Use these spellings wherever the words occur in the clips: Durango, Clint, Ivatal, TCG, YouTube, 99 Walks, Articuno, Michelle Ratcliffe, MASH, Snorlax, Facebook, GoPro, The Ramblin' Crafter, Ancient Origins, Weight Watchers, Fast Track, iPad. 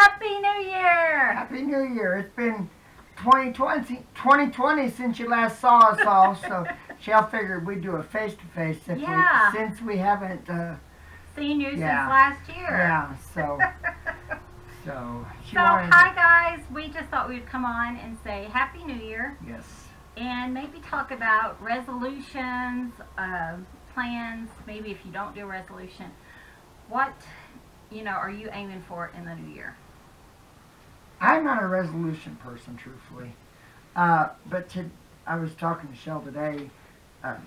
Happy New Year! Happy New Year! It's been 2020 since you last saw us all, so Shell figured we'd do a face-to-face since we haven't seen you since last year. Yeah, so hi guys, we just thought we'd come on and say Happy New Year. Yes. And maybe talk about resolutions, plans, maybe if you don't do a resolution, what are you aiming for in the new year? I'm not a resolution person, truthfully. I was talking to Shell today.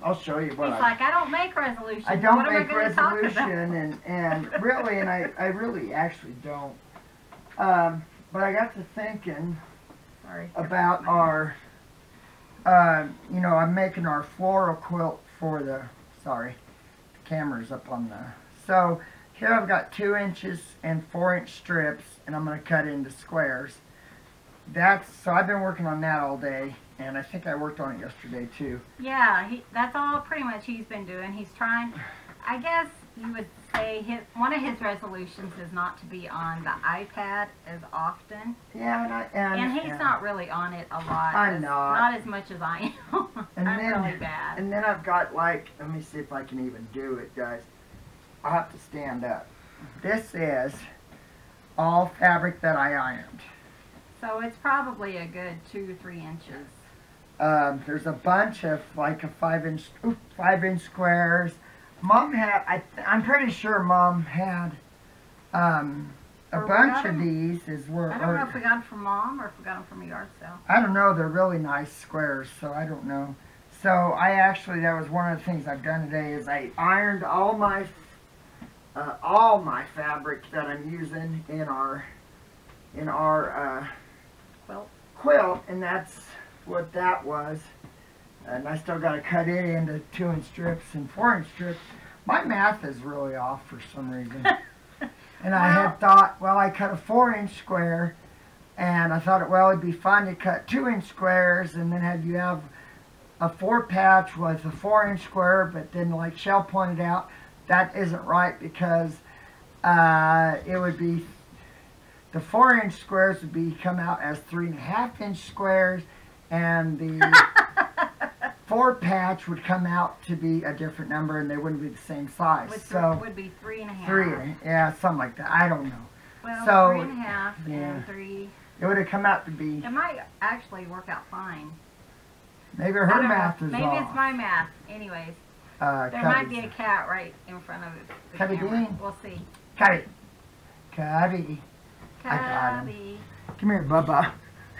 I'll show you what. He's like, I don't make resolutions. I don't make resolutions, and I really actually don't. But I got to thinking about our, I'm making our floral quilt for the. Sorry, the camera's up on the. So here I've got 2 inches and 4-inch strips, and I'm going to cut into squares. So I've been working on that all day, and I think I worked on it yesterday too. Yeah, that's all pretty much he's been doing. He's trying, I guess you would say one of his resolutions is not to be on the iPad as often. Yeah, and he's not really on it a lot. I'm not. Not as much as I am. I'm really bad. And then I've got let me see if I can even do it, guys. I have to stand up. This is all fabric that I ironed. So it's probably a good 2 or 3 inches. There's a bunch of a 5-inch squares. Mom had, I'm pretty sure Mom had a bunch of these. I don't know if we got them from Mom or if we got them from a yard sale. I don't know. They're really nice squares, so I don't know. So that was one of the things I've done today is I ironed all my fabric that I'm using in our quilt, and that's what that was. And I still got to cut it into 2-inch strips and 4-inch strips. My math is really off for some reason. And I had thought, I cut a 4-inch square, and I thought, it'd be fun to cut 2-inch squares, and then have a 4-patch with a 4-inch square. But then, like Shell pointed out, that isn't right, because it would be the 4-inch squares would come out as 3.5-inch squares, and the 4-patch would come out to be a different number, and they wouldn't be the same size. So it would be 3.5. Something like that. I don't know. Well, so 3.5 and 3. It would have come out to be. It might actually work out fine. Maybe her math is off. Maybe it's my math. Anyways. There might be a cat right in front of it. Cubby Dean. We'll see. Cubby. Cubby. I got him. Come here, Bubba.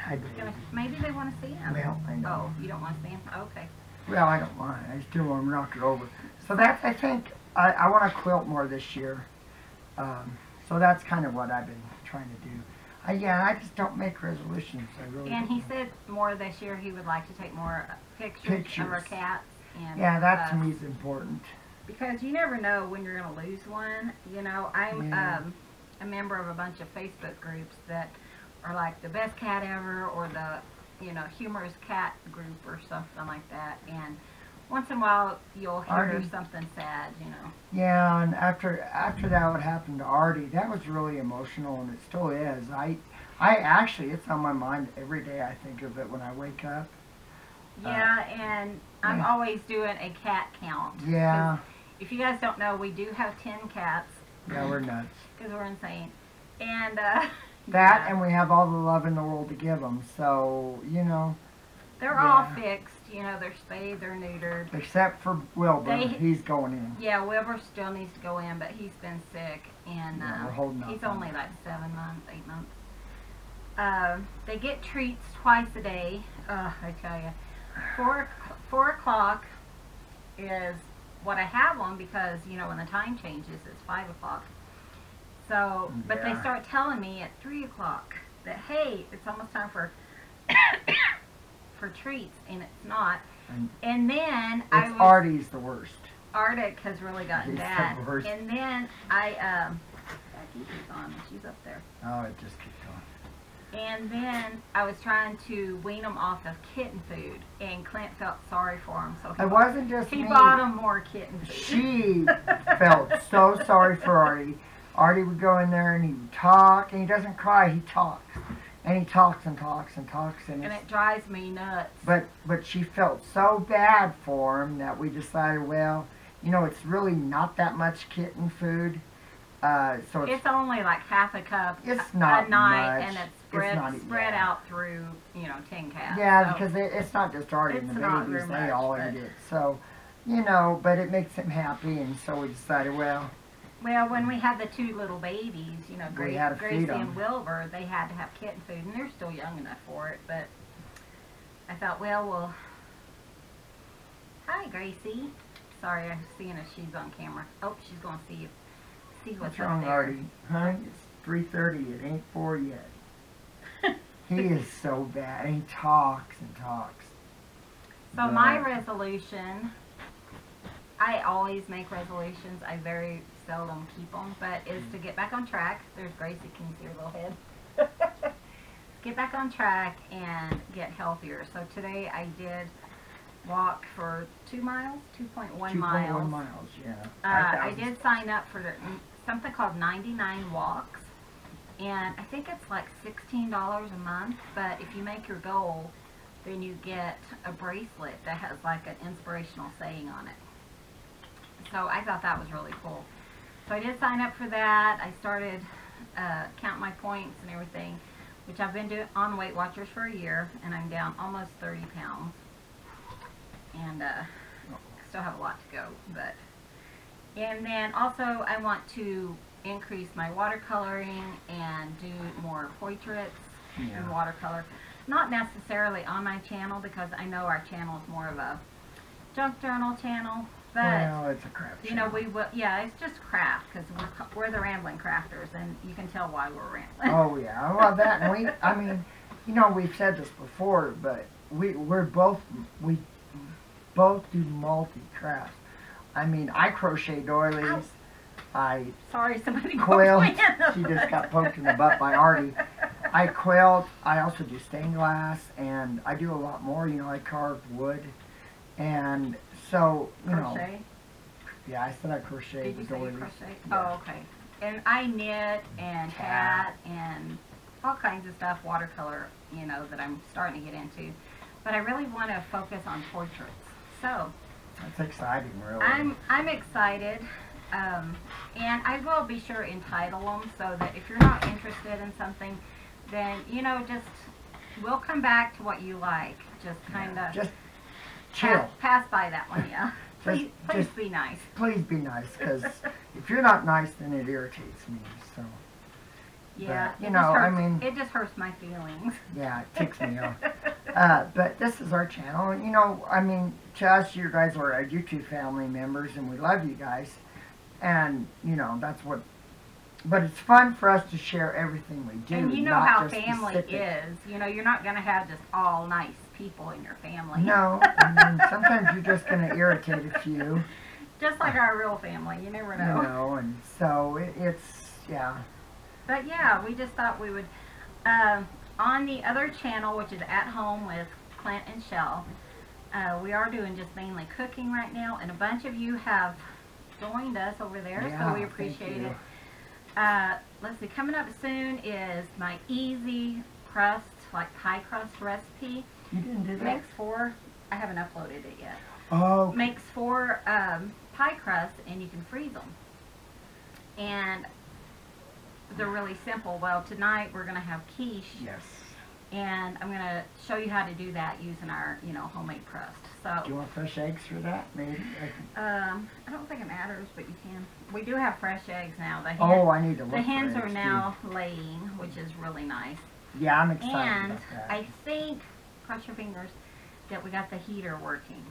Hi, baby. Maybe they want to see him. Well, I know. Oh, you don't want to see him? Okay. Well, I don't want to. I still want to knock it over. So that's, I think, I want to quilt more this year. So that's kind of what I've been trying to do. I just don't make resolutions. And he said more this year he would like to take more pictures of our cats. Yeah, that to me is important. Because you never know when you're going to lose one. I'm a member of a bunch of Facebook groups that are like the best cat ever, or the, humorous cat group or something like that. And once in a while you'll hear something sad, Yeah, and after that what happened to Artie, that was really emotional, and it still is. I actually, it's on my mind every day. I think of it when I wake up. And I'm always doing a cat count. Yeah. If you guys don't know, we do have 10 cats. Yeah, we're nuts. Because we're insane. And, and we have all the love in the world to give them. So, They're all fixed. They're spayed, they're neutered. Except for Wilbur. He's going in. Yeah, Wilbur still needs to go in, but he's been sick. And we're holding up. He's only like 7 months, 8 months. They get treats twice a day. I tell you. 4 o'clock is what I have on, because when the time changes it's 5 o'clock. So but they start telling me at 3 o'clock that hey, it's almost time for treats, and it's not. And then Artie's the worst. Arctic has really gotten bad. The worst. And then she's up there. Oh, it just kicked on. And then I was trying to wean them off of kitten food, and Clint felt sorry for him. So it wasn't just me. He bought him more kitten food. She felt so sorry for Artie. Artie would go in there and he would talk, and he doesn't cry, he talks. And he talks and talks and talks. And it drives me nuts. But she felt so bad for him that we decided, well, you know, it's really not that much kitten food. So it's only like half a cup a night, and it's spread out through, you know, 10 cats. Yeah, so because it's not just Artie and the babies, they all eat it. So, you know, but it makes him happy, and so we decided, well... Well, when we had the two little babies, you know, Gracie and Wilbur, they had to have kitten food, and they're still young enough for it, but I thought, well, we'll... Hi, Gracie. Sorry, I'm seeing if she's on camera. Oh, she's going to see what's up there. Artie, huh? It's 3:30. It ain't 4 yet. He is so bad. He talks and talks. So my resolution, I always make resolutions. I very... seldom keep them, but is to get back on track. There's Gracie, can you see her little head? Get back on track and get healthier. So today I did walk for 2 miles, 2.1 miles. 2.1 miles, yeah. I did sign up for something called 99 Walks, and I think it's like $16 a month, but if you make your goal, then you get a bracelet that has like an inspirational saying on it. So I thought that was really cool. So I did sign up for that. I started count my points and everything, which I've been doing on Weight Watchers for a year, and I'm down almost 30 pounds. And still have a lot to go, but. And then also I want to increase my watercoloring and do more portraits and watercolor. Not necessarily on my channel, because I know our channel is more of a junk journal channel. But, well, it's a craft. You know, we will. Yeah, it's just craft, because we're the rambling crafters, and you can tell why we're rambling. Oh yeah, I love that. And we, I mean, you know, we've said this before, but we both do multi crafts. I mean, I crochet doilies. Sorry, somebody quilt. She just got poked in the butt by Artie. I quilt. I also do stained glass, and I do a lot more. You know, I carve wood, and. So, you crochet? Know, yeah, I said I crocheted. Did you say you crochet? Yeah. Oh, okay. And I knit and hat and all kinds of stuff, watercolor, you know, that I'm starting to get into. But I really want to focus on portraits. So. That's exciting, really. I'm excited. And I will be sure and title them, so that if you're not interested in something, then, you know, just, we'll come back to what you like. Just kind of. Yeah, pass by that one, yeah. Please be nice. Please be nice, because if you're not nice, then it irritates me. So. Yeah, but, you know, I mean, it just hurts my feelings. Yeah, it ticks me off. But this is our channel, and you know, I mean, to us, you guys are our YouTube family members, and we love you guys, and you know, that's what. But it's fun for us to share everything we do. And you know how family is. You know, you're not going to have just all nice people in your family. No. I mean, sometimes you're just going to irritate a few. Just like our real family. You never know. You know, and so it's, yeah. But, yeah, we just thought we would, on the other channel, which is At Home with Clint and Shell, we are doing just mainly cooking right now. And a bunch of you have joined us over there, yeah, so we appreciate it. Let's see, coming up soon is my easy crust, like pie crust recipe. You didn't do that? Makes 4, I haven't uploaded it yet. Oh. Makes 4 pie crusts, and you can freeze them. And they're really simple. Well, tonight we're going to have quiche. Yes. And I'm going to show you how to do that using our, you know, homemade crust. So. Do you want fresh eggs for that? Maybe. I don't think it matters, but you can. We do have fresh eggs now. I need to look. The hens are now laying, which is really nice. Yeah, I'm excited. And about that. I think, cross your fingers, that we got the heater working.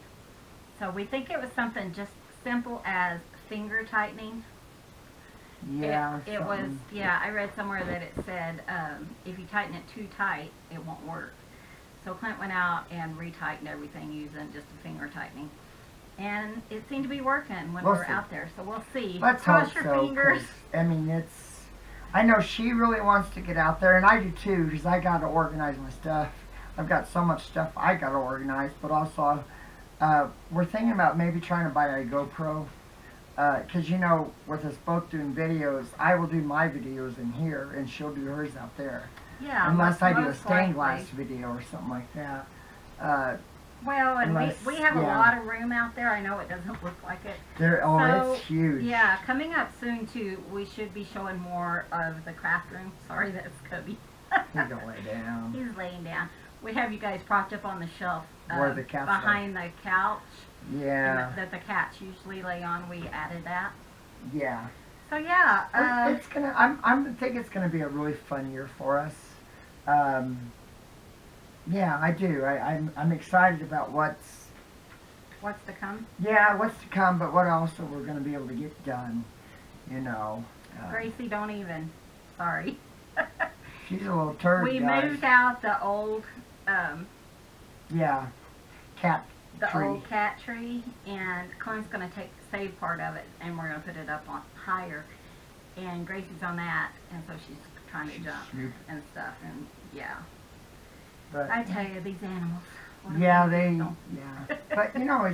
So we think it was something just simple as finger tightening. Yeah, it was, yeah, I read somewhere that it said if you tighten it too tight, it won't work. So Clint went out and retightened everything using just a finger tightening. And it seemed to be working when we were out there, so we'll see. Let's cross your fingers. I mean, it's, I know she really wants to get out there, and I do too, because I got to organize my stuff. I've got so much stuff I got to organize, but also we're thinking about maybe trying to buy a GoPro. because you know, with us both doing videos, I will do my videos in here and she'll do hers out there. Yeah. Unless I do a stained glass video or something like that. Well, and we have a lot of room out there. I know it doesn't look like it. So, it's huge. Yeah, coming up soon, too, we should be showing more of the craft room. Sorry, that's Kobe. He's going to lay down. He's laying down. We have you guys propped up on the shelf behind the couch. Yeah. And that the cats usually lay on. We added that. Yeah. So, yeah. It's gonna, I'm thinking it's going to be a really fun year for us. Yeah, I do. I'm excited about what's to come. Yeah, what's to come, but what also we're going to be able to get done, you know. Gracie, don't even. Sorry. She's a little turd, guys. We moved out the old old cat tree, and Clint's going to save part of it, and we're going to put it up on higher. And Gracie's on that, and so she's trying to jump and stuff, and yeah. But, I tell you, these animals. Yeah, yeah. But you know, we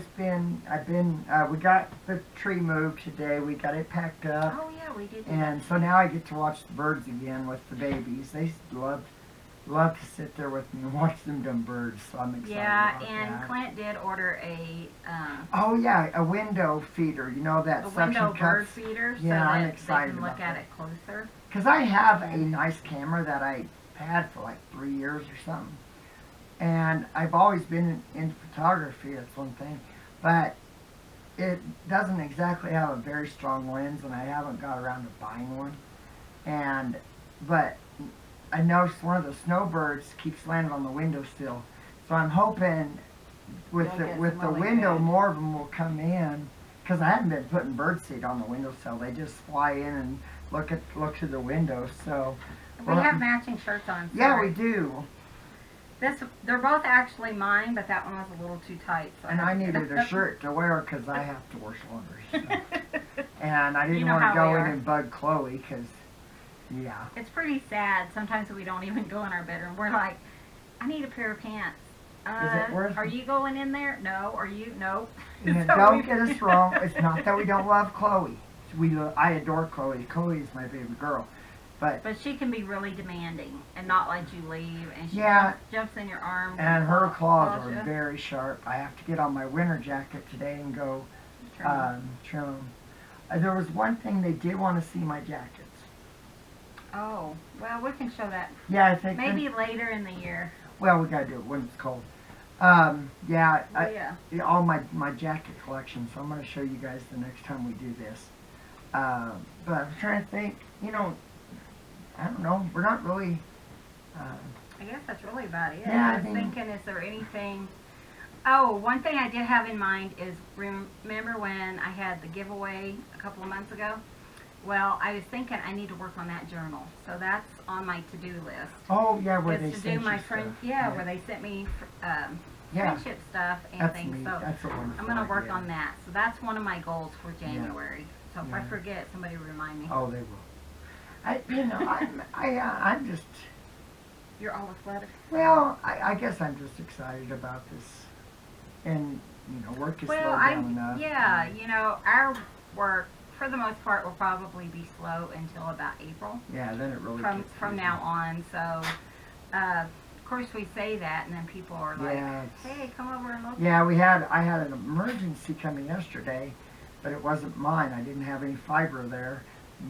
got the tree moved today. We got it packed up. Oh yeah, we did. And so now I get to watch the birds again with the babies. They love to sit there with me and watch them dumb birds. So I'm excited. Yeah, and Clint did order a. A window feeder. You know that suction cup feeder. Yeah, so I'm excited. They can look at it closer. Because I have a nice camera that I had for like 3 years or something. And I've always been in photography, that's one thing, but it doesn't exactly have a very strong lens, and I haven't got around to buying one. But I noticed one of the snowbirds keeps landing on the windowsill, so I'm hoping with the window more of them will come in, because I haven't been putting birdseed on the windowsill. They just fly in and look through the window. So we have matching shirts on. Sorry. Yeah, we do. They're both actually mine, but that one was a little too tight. So and I needed a shirt to wear because I have to wash laundry. So. And I didn't want to go in and bug Chloe because, yeah. It's pretty sad. Sometimes we don't even go in our bedroom. We're like, I need a pair of pants. Is it worth it? Are you going in there? No. Are you? No. And so don't get us wrong. It's not that we don't love Chloe. I adore Chloe. Chloe is my favorite girl. But she can be really demanding and not let you leave, and she jumps in your arm. And her claws are very sharp. I have to get on my winter jacket today and go trim them. There was one thing they did want to see my jackets. Oh, well, we can show that. Yeah, I think maybe later in the year. Well, we gotta do it when it's cold. All my jacket collection. So I'm gonna show you guys the next time we do this. But I'm trying to think. You know. I don't know. We're not really... I guess that's really about it. Yeah, I was thinking, is there anything... Oh, one thing I did have in mind is, remember when I had the giveaway a couple of months ago? Well, I was thinking I need to work on that journal. So that's on my to-do list. Oh, yeah, where they sent me stuff. Yeah, where they sent me friendship stuff and things. So I'm going to work on that. So that's one of my goals for January. So if I forget, somebody remind me. Oh, they will. I'm just... You're all athletic. Well, I guess I'm just excited about this. And, you know, work is slow down enough. Yeah, you know, our work, for the most part, will probably be slow until about April. Yeah, then it really gets from now on. So, of course, we say that, and then people are like, hey, come over and look. Yeah, I had an emergency coming yesterday, but it wasn't mine. I didn't have any fiber there,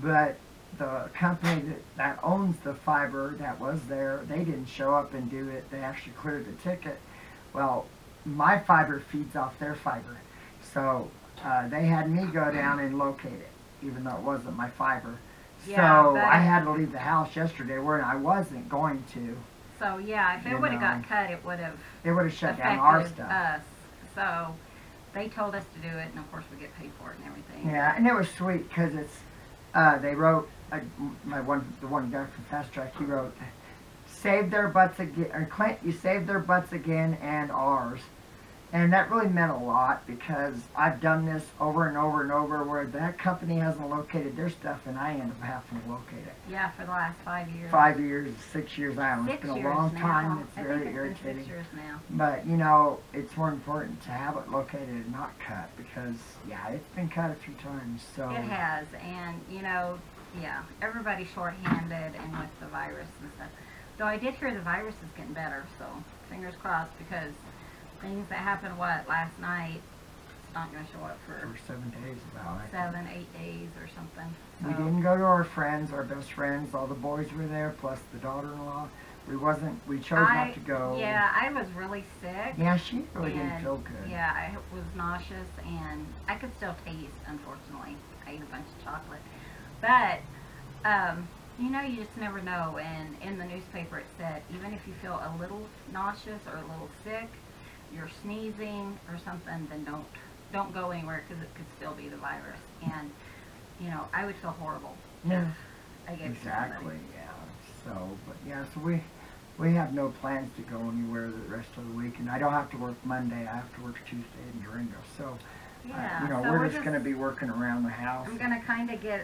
but... The company that owns the fiber that was there, they didn't show up and do it. They actually cleared the ticket. Well, my fiber feeds off their fiber. So they had me go down and locate it, even though it wasn't my fiber. Yeah, so I had to leave the house yesterday where I wasn't going to. So, yeah, if it would have got cut, it would have shut down our stuff. So they told us to do it, and, of course, we get paid for it and everything. Yeah, and it was sweet because it's, they wrote... the one guy from Fast Track, he wrote, "Save their butts again," or "Clint, you saved their butts again and ours." And that really meant a lot, because I've done this over and over and over where that company hasn't located their stuff and I end up having to locate it. Yeah, for the last 5 years. 5 years, 6 years, I don't know. It's been a long time. It's very irritating. 6 years now. But, you know, it's more important to have it located and not cut, because, yeah, it's been cut a few times. So it has, and, you know, yeah, everybody's shorthanded and with the virus and stuff. Though I did hear the virus is getting better, so fingers crossed, because things that happened, what, last night, it's not going to show up for 7 days, about 7, 8 days or something. So we didn't go to our friends, our best friends. All the boys were there, plus the daughter-in-law. We chose not to go. Yeah, I was really sick. Yeah, she really didn't feel good. Yeah, I was nauseous, and I could still taste, unfortunately. I ate a bunch of chocolate. But, you know, you just never know. And in the newspaper it said, even if you feel a little nauseous or a little sick, you're sneezing or something, then don't go anywhere, because it could still be the virus. And, you know, I would feel horrible. Yeah, exactly. Yeah. So, but yeah, so we have no plans to go anywhere the rest of the week, and I don't have to work Monday. I have to work Tuesday in Durango. So, yeah, you know, so we're just going to be working around the house. I'm going to kind of get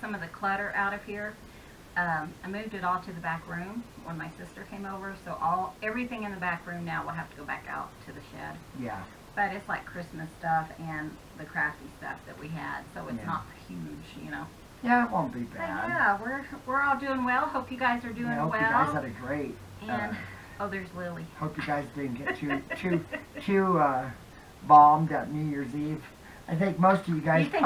some of the clutter out of here. I moved it all to the back room when my sister came over, so everything in the back room now will have to go back out to the shed. Yeah. But it's like Christmas stuff and the crafty stuff that we had, so it's not huge, you know. Yeah, it won't be bad. But yeah, we're all doing well. Hope you guys are doing well. Hope you guys had a great. And oh, there's Lily. Hope you guys didn't get too bombed at New Year's Eve. I think most of you guys. I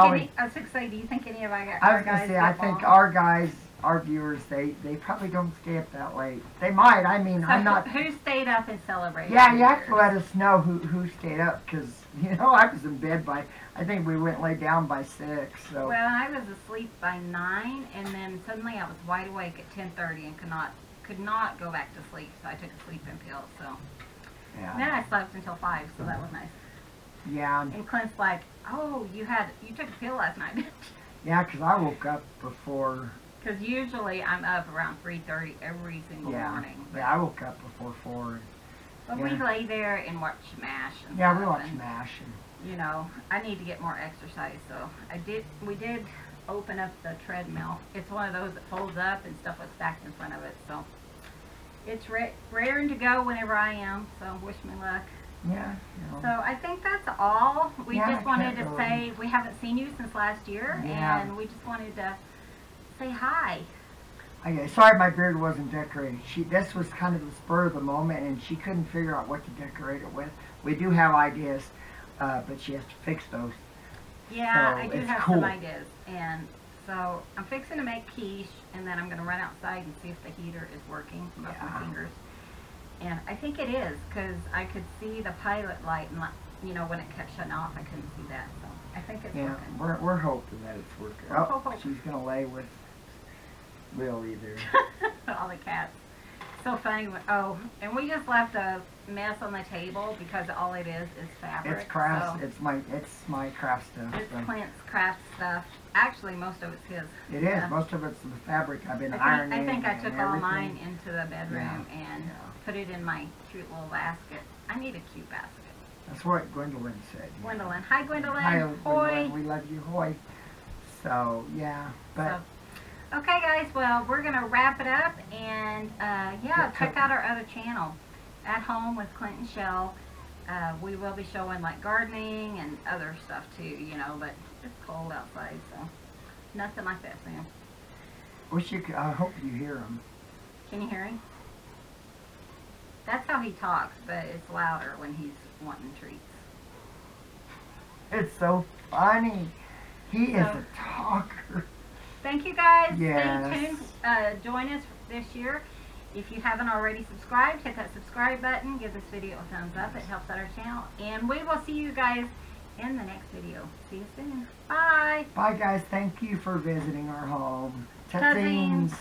was going to say, do you think any of our guys? I was going to say, I think our guys. Our viewers, they probably don't stay up that late. They might. I mean, so I'm not. Who stayed up and celebrated? Yeah, you have to let us know who stayed up, because you know I was in bed by. I think we went and laid down by 6. So. Well, I was asleep by 9, and then suddenly I was wide awake at 10:30 and could not go back to sleep. So I took a sleeping pill. So. Yeah. And then I slept until 5, so that was nice. Yeah. And Clint's like, "Oh, you took a pill last night, didn't you?" Yeah, because I woke up before. Because usually I'm up around 3:30 every single morning. Yeah, I woke up before 4. But we lay there and watch MASH. And yeah, we watch MASH. And, you know, I need to get more exercise, so we did open up the treadmill. It's one of those that folds up and stuff was stacked in front of it, so it's raring to go whenever I am, so wish me luck. Yeah. You know. So I think that's all. We just wanted to say we haven't seen you since last year, and we just wanted to say hi. Okay, sorry my beard wasn't decorated. This was kind of the spur of the moment, and she couldn't figure out what to decorate it with. We do have ideas, but she has to fix those. Yeah, so I do have some ideas. And so I'm fixing to make quiche, and then I'm going to run outside and see if the heater is working with my fingers. And I think it is, because I could see the pilot light, and you know, when it kept shutting off, I couldn't see that. So I think it's working. We're hoping that it's working. Oh, she's going to lay with Will either. All the cats. So funny. Oh, and we just left a mess on the table because all it is fabric. It's craft. So it's my craft stuff. It's Clint's craft stuff. Actually, most of it's his. It is. Most of it's the fabric I've been ironing. I think I took all mine into the bedroom and put it in my cute little basket. I need a cute basket. That's what Gwendolyn said. Gwendolyn. Hi, Gwendolyn. Hi, Gwendolyn. Hoy. We love you, Hoy. So, yeah. But. Okay guys, well, we're going to wrap it up, and check out our other channel, At Home with Clint and Shell. We will be showing like gardening and other stuff too, you know, but it's cold outside, so nothing like that soon. I hope you hear him. Can you hear him? That's how he talks, but it's louder when he's wanting treats. It's so funny. He is a talker. Thank you guys. Yes. Stay tuned. Join us this year. If you haven't already subscribed, hit that subscribe button. Give this video a thumbs up. It helps out our channel. And we will see you guys in the next video. See you soon. Bye. Bye, guys. Thank you for visiting our home. Tuzzings.